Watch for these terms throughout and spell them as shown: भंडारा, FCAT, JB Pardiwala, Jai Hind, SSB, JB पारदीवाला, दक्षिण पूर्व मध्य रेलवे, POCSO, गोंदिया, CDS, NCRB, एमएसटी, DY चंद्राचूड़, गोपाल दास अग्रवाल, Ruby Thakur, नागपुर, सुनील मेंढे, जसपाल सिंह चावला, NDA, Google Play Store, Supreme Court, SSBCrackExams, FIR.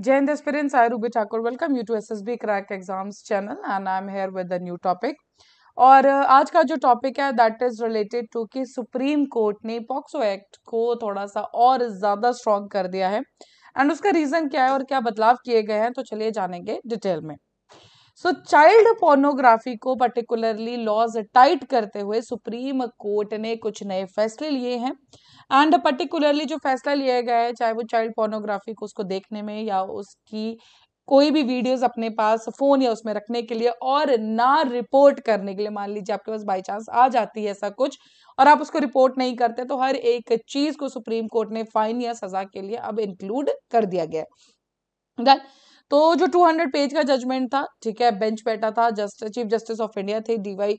Jai Hind aspirants, I Ruby Thakur welcome you to SSB Crack Exams channel and I am here with a new topic. और आज का जो topic है that is related to कि supreme court ने POCSO act को थोड़ा सा और ज्यादा स्ट्रॉन्ग कर दिया है एंड उसका रीजन क्या है और क्या बदलाव किए गए हैं, तो चलिए जानेंगे डिटेल में. सो चाइल्ड पोर्नोग्राफी को पर्टिकुलरली लॉज टाइट करते हुए सुप्रीम कोर्ट ने कुछ नए फैसले लिए हैं एंड पर्टिकुलरली जो फैसला लिया गया है, चाहे वो चाइल्ड पोर्नोग्राफी को उसको देखने में या उसकी कोई भी वीडियोस अपने पास फोन या उसमें रखने के लिए और ना रिपोर्ट करने के लिए, मान लीजिए आपके पास बाय चांस आ जाती है ऐसा कुछ और आप उसको रिपोर्ट नहीं करते, तो हर एक चीज को सुप्रीम कोर्ट ने फाइन या सजा के लिए अब इंक्लूड कर दिया गया है. तो जो 200 पेज का जजमेंट था, ठीक है, बेंच बैठा था, चीफ जस्टिस ऑफ इंडिया थे DY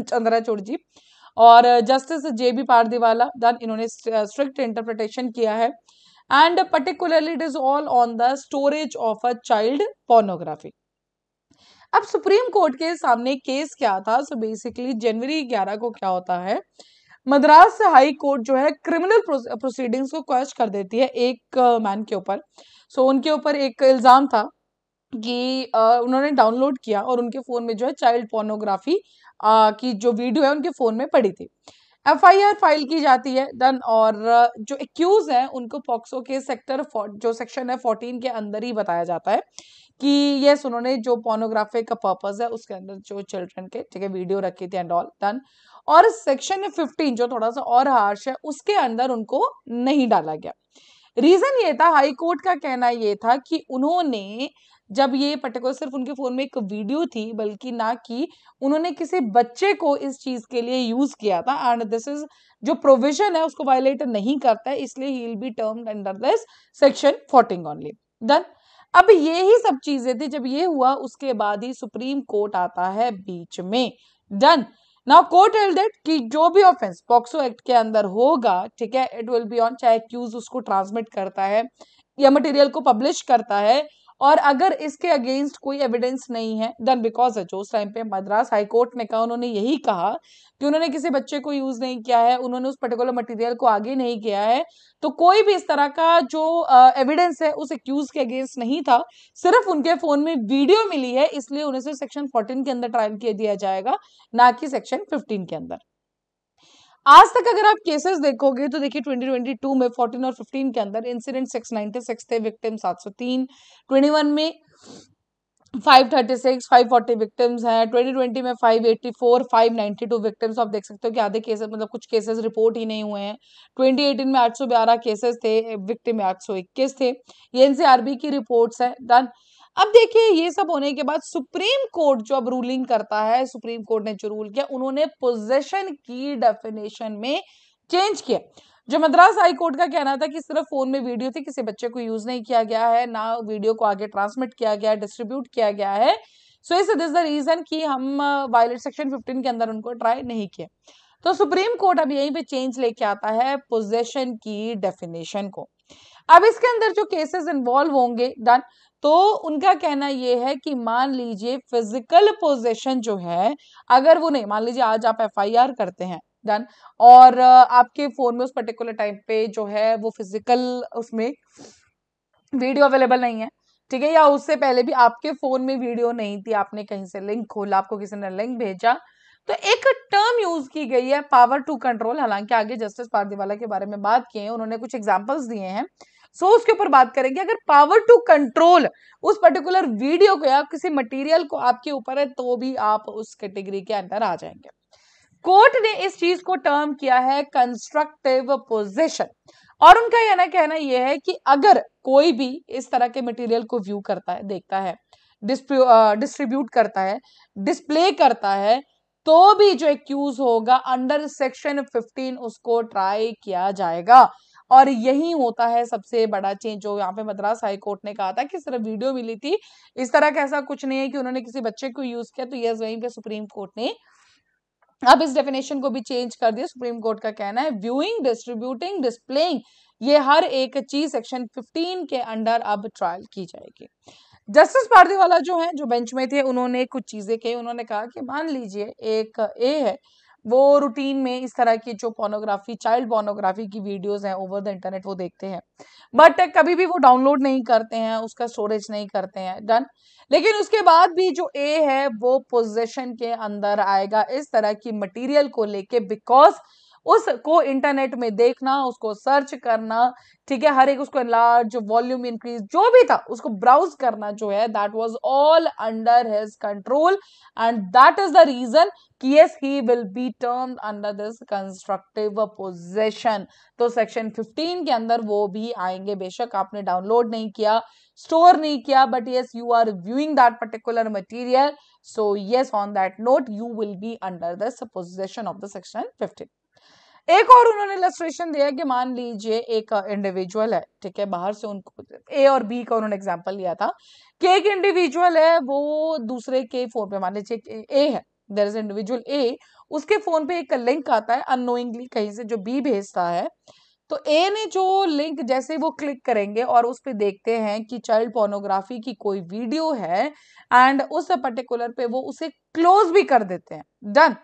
चंद्राचूड़ जी और जस्टिस JB पारदीवाला. इन्होंने स्ट्रिक्ट इंटरप्रिटेशन किया है and particularly it is all on the storage of a child pornography. अब सुप्रीम कोर्ट के सामने केस क्या था, so basically जनवरी 11 को क्या होता है, मद्रास हाई कोर्ट जो है क्रिमिनल प्रोसीडिंग्स को क्वेश्चन कर देती है एक मैन के ऊपर. सो उनके ऊपर एक इल्जाम था कि उन्होंने डाउनलोड किया और उनके फोन में जो है चाइल्ड पोर्नोग्राफी की जो वीडियो है उनके फोन में पड़ी थी. FIR फाइल की जाती है देन और जो एक्यूज है उनको पॉक्सो के सेक्शन है 14 के अंदर ही बताया जाता है कि यस उन्होंने जो पोर्नोग्राफी का पर्पस है उसके अंदर जो चिल्ड्रन के, ठीक है, वीडियो रखी थी एंड ऑल देन और सेक्शन 15 जो थोड़ा सा और हार्श है उसके अंदर उनको नहीं डाला गया. रीजन ये था, हाई कोर्ट का कहना ये था कि उन्होंने जब ये पर्टिकुलर सिर्फ उनके फोन में एक वीडियो थी बल्कि ना कि उन्होंने किसी बच्चे को इस चीज के लिए यूज किया था एंड दिस इज जो प्रोविजन है उसको वायलेट नहीं करता है, इसलिए ही will be termed under this section 14 only. Then अब ये ही सब चीजें थी, जब ये हुआ उसके बाद ही सुप्रीम कोर्ट आता है बीच में. Done now court held that कि जो भी ऑफेंस पॉक्सो एक्ट के अंदर होगा, ठीक है, इट विल बी ऑन, चाहे एक्यूज उसको ट्रांसमिट करता है या मटेरियल को पब्लिश करता है और अगर इसके अगेंस्ट कोई एविडेंस नहीं है देन बिकॉज जो उस टाइम पे मद्रास हाई कोर्ट ने कहा, उन्होंने यही कहा कि उन्होंने किसी बच्चे को यूज नहीं किया है, उन्होंने उस पर्टिकुलर मटेरियल को आगे नहीं किया है, तो कोई भी इस तरह का जो एविडेंस है उस एक्यूज के अगेंस्ट नहीं था, सिर्फ उनके फोन में वीडियो मिली है इसलिए उन्हें सिर्फ सेक्शन 14 के अंदर ट्रायल किया दिया जाएगा ना कि सेक्शन 15 के अंदर. आज तक अगर आप केसेस देखोगे तो देखिए 2022 में 14 और 15 के अंदर इंसिडेंट 696 थे, विक्टिम 703, 21 में 536, 540 विक्टिम्स हैं, 2020 में 584, 592 विक्टिम्स. आप देख सकते हो कि आधे केसेस मतलब कुछ केसेस रिपोर्ट ही नहीं हुए हैं. 2018 में 812 केसेस थे, विक्टिम 821 थे, ये NCRB की रिपोर्ट्स है. डन अब देखिए ये सब होने के बाद सुप्रीम कोर्ट जो अब रूलिंग करता है, सुप्रीम कोर्ट ने जो रूल किया उन्होंने पोजेशन की डेफिनेशन में चेंज किया. जो मद्रास हाई कोर्ट का कहना था कि सिर्फ फोन में वीडियो थी, किसी बच्चे को यूज नहीं किया गया है, ना वीडियो को आगे ट्रांसमिट किया गया है, डिस्ट्रीब्यूट किया गया है, सो इस दिस द रीजन कि हम वायलेट सेक्शन 15 के अंदर उनको ट्राई नहीं किया. तो सुप्रीम कोर्ट अब यहीं पे चेंज लेके आता है पोजेशन की डेफिनेशन को. अब इसके अंदर जो केसेस इन्वॉल्व होंगे डन, तो उनका कहना यह है कि मान लीजिए फिजिकल पोजेशन जो है अगर वो नहीं, मान लीजिए आज आप FIR करते हैं डन और आपके फोन में उस पर्टिकुलर टाइम पे जो है वो फिजिकल उसमें वीडियो अवेलेबल नहीं है, ठीक है, या उससे पहले भी आपके फोन में वीडियो नहीं थी, आपने कहीं से लिंक खोला, आपको किसी ने लिंक भेजा, तो एक टर्म यूज की गई है पावर टू कंट्रोल. हालांकि आगे जस्टिस पारदीवाला के बारे में बात किए हैं, उन्होंने कुछ एग्जांपल्स दिए हैं, सो उसके ऊपर बात करेंगे. अगर पावर टू कंट्रोल उस पर्टिकुलर वीडियो को या किसी मटेरियल को आपके ऊपर है तो भी आप उस कैटेगरी के अंदर आ जाएंगे. कोर्ट ने इस चीज को टर्म किया है कंस्ट्रक्टिव पोजेशन और उनका कहना यह है कि अगर कोई भी इस तरह के मटेरियल को व्यू करता है, देखता है, डिस्ट्रीब्यूट करता है, डिस्प्ले करता है, तो भी जो एक्यूज होगा अंडर सेक्शन 15 उसको ट्राई किया जाएगा. और यही होता है सबसे बड़ा चेंज जो यहाँ पे मद्रास हाई कोर्ट ने कहा था कि सिर्फ वीडियो मिली थी, इस तरह का ऐसा कुछ नहीं है कि उन्होंने किसी बच्चे को यूज किया, तो यस वहीं पे सुप्रीम कोर्ट ने अब इस डेफिनेशन को भी चेंज कर दिया. सुप्रीम कोर्ट का कहना है व्यूइंग, डिस्ट्रीब्यूटिंग, डिस्प्लेइंग, ये हर एक चीज सेक्शन 15 के अंडर अब ट्रायल की जाएगी. जस्टिस पारदीवाला जो बेंच में थे उन्होंने कुछ चीजें कही. उन्होंने कहा कि मान लीजिए एक ए है वो रूटीन में इस तरह की जो पोर्नोग्राफी, चाइल्ड पोर्नोग्राफी की वीडियोस हैं ओवर द इंटरनेट वो देखते हैं, बट कभी भी वो डाउनलोड नहीं करते हैं, उसका स्टोरेज नहीं करते हैं, डन। लेकिन उसके बाद भी जो ए है वो पोजेशन के अंदर आएगा इस तरह की मटीरियल को लेके, बिकॉज उसको इंटरनेट में देखना, उसको सर्च करना, ठीक है, हर एक उसको लार्ज वॉल्यूम इंक्रीज जो भी था उसको ब्राउज करना जो है, that was all under his control, and that is the reason कि yes he will be termed under this constructive possession. तो सेक्शन 15 के अंदर वो भी आएंगे, बेशक आपने डाउनलोड नहीं किया, स्टोर नहीं किया, but yes you are viewing that particular material, so yes on that note you will be under this possession of the section 15। एक और उन्होंने इलस्ट्रेशन दिया कि मान लीजिए एक इंडिविजुअल है, ठीक है, बाहर से उनको ए और बी का उन्होंने एग्जांपल लिया था कि एक इंडिविजुअल है वो दूसरे के फोन पे, मान लीजिए ए है, देयर इज इंडिविजुअल ए, उसके फोन पे एक लिंक आता है अननोइंगली कहीं से जो बी भेजता है, तो ए ने जो लिंक जैसे वो क्लिक करेंगे और उस पर देखते हैं कि चाइल्ड पोर्नोग्राफी की कोई वीडियो है, एंड उस पर्टिकुलर पे वो उसे क्लोज भी कर देते हैं, डन।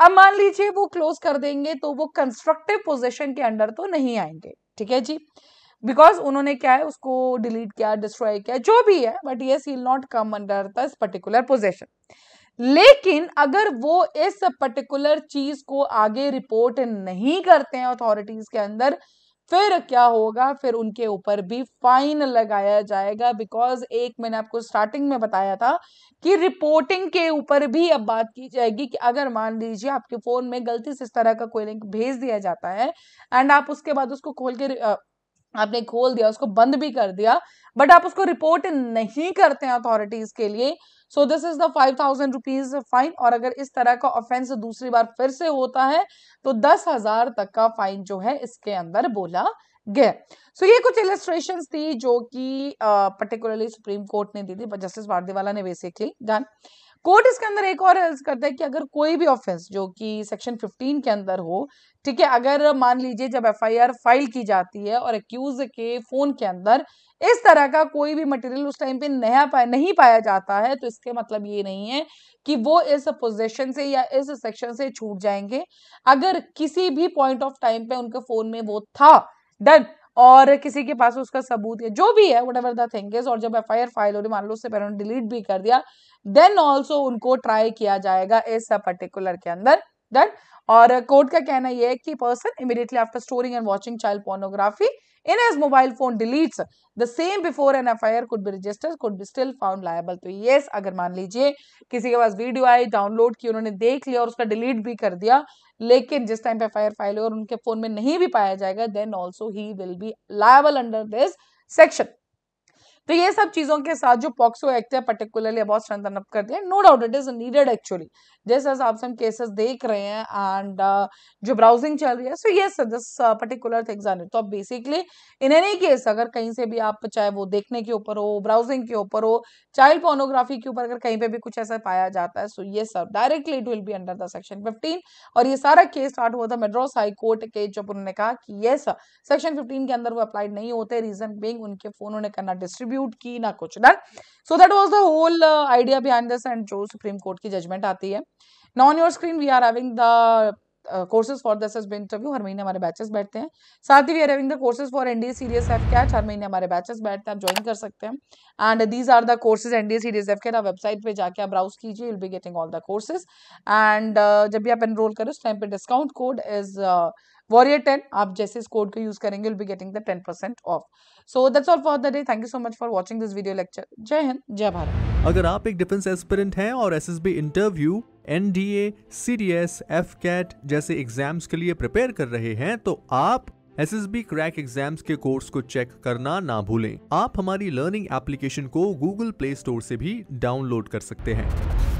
अब मान लीजिए वो क्लोज कर देंगे तो वो कंस्ट्रक्टिव पोजीशन के अंडर तो नहीं आएंगे, ठीक है जी, बिकॉज उन्होंने क्या है उसको डिलीट किया, डिस्ट्रॉय किया, जो भी है, but yes he will not come under this particular position. लेकिन अगर वो इस पर्टिकुलर चीज को आगे रिपोर्ट नहीं करते हैं अथॉरिटीज के अंदर, फिर क्या होगा, फिर उनके ऊपर भी फाइन लगाया जाएगा, बिकॉज एक मैंने आपको स्टार्टिंग में बताया था कि रिपोर्टिंग के ऊपर भी अब बात की जाएगी कि अगर मान लीजिए आपके फोन में गलती से इस तरह का कोई लिंक भेज दिया जाता है एंड आप उसके बाद उसको खोल के आपने खोल दिया, उसको बंद भी कर दिया, बट आप उसको रिपोर्ट नहीं करते हैं अथॉरिटीज के लिए, so this is the 5000 rupees fine, और अगर इस तरह का ऑफेंस दूसरी बार फिर से होता है तो 10,000 तक का फाइन जो है इसके अंदर बोला गया। सो ये कुछ इलस्ट्रेशंस थी जो कि पर्टिकुलरली सुप्रीम कोर्ट ने दी थी, जस्टिस पारदीवाला ने बेसिकली, डन। कोर्ट इसके अंदर एक और अर्ज करता है कि अगर कोई भी ऑफेंस जो कि सेक्शन 15 के अंदर हो, ठीक है, अगर मान लीजिए जब एफआईआर फाइल की जाती है और एक्यूज के फोन के अंदर इस तरह का कोई भी मटेरियल उस टाइम पे नहीं पाया जाता है, तो इसके मतलब ये नहीं है कि वो इस पोजीशन से या इस सेक्शन से छूट जाएंगे, अगर किसी भी पॉइंट ऑफ टाइम पे उनके फोन में वो था, डन, और किसी के पास उसका सबूत है जो भी है, व्हाटएवर द थिंग इज, और जब एफआईआर फाइल हो रही, मान लो उससे पहले डिलीट भी कर दिया, देन ऑल्सो उनको ट्राई किया जाएगा इस पर्टिकुलर के अंदर, डन। और कोर्ट का कहना यह है कि person immediately after storing and watching child pornography in his mobile phone deletes the same before an FIR could be registered could be still found liable. तो यस, अगर मान लीजिए किसी के पास वीडियो आई, डाउनलोड की, उन्होंने देख लिया और उसका डिलीट भी कर दिया, लेकिन जिस टाइम पे एफआईआर फाइल हो और उनके फोन में नहीं भी पाया जाएगा, then also he will be liable under this section. तो ये सब चीजों के साथ जो पॉक्सो एक्ट है पर्टिकुलरली बहुत स्ट्रेंथन अप करते हैं, no doubt it is needed actually, जैसे आप सब केसेस देख रहे हैं एंड जो ब्राउजिंग चल रही है, so yes this particular things are it. तो अब बेसिकली इन एनी केस अगर कहीं से भी आप, चाहे वो देखने के ऊपर हो, ब्राउजिंग के ऊपर हो, चाइल्ड पोर्नोग्राफी के ऊपर, अगर कहीं पे भी कुछ ऐसा पाया जाता है, सो ये सब directly it will be under the section 15। और ये सारा केस स्टार्ट हुआ था मद्रास हाई कोर्ट के, जब उन्होंने कहा कि यस सेक्शन 15 के अंदर वो अप्लाइड नहीं होते, रीजन बीइंग उनके फोनों ने करना डिस्ट्रीब्यूट की ना कुछ, done. So that was the whole idea behind this, and जो सुप्रीम कोर्ट की जजमेंट आती है। Now on your screen we are having the courses for this SSB interview, हर महीने हमारे बैचेस बैठते हैं, साथ ही we are having the courses for NDA series AFCAT, हर महीने हमारे बैचेस बैठते हैं, आप ज्वाइन कर सकते हैं। And these are the courses NDA series AFCAT, आप वेबसाइट पे जाके आप ब्राउज कीजिए, you will be getting all the courses. And जब भी आप एनरोल करें उस टाइम पे डिस्काउंट कोड इज Warrior 10, आप जैसे इस कोड को यूज करेंगे you'll be getting the 10% off. So that's all for the day. Thank you so much for watching this video lecture. जय हिंद, जय भारत। अगर आप एक डिफेंस एस्पिरेंट हैं और SSB interview, NDA, CDS, FCAT जैसे एग्जाम्स के लिए प्रिपेयर कर रहे हैं, तो आप SSB क्रैक एग्जाम्स के कोर्स को चेक करना ना भूलें। आप हमारी लर्निंग एप्लीकेशन को Google Play Store से भी डाउनलोड कर सकते हैं।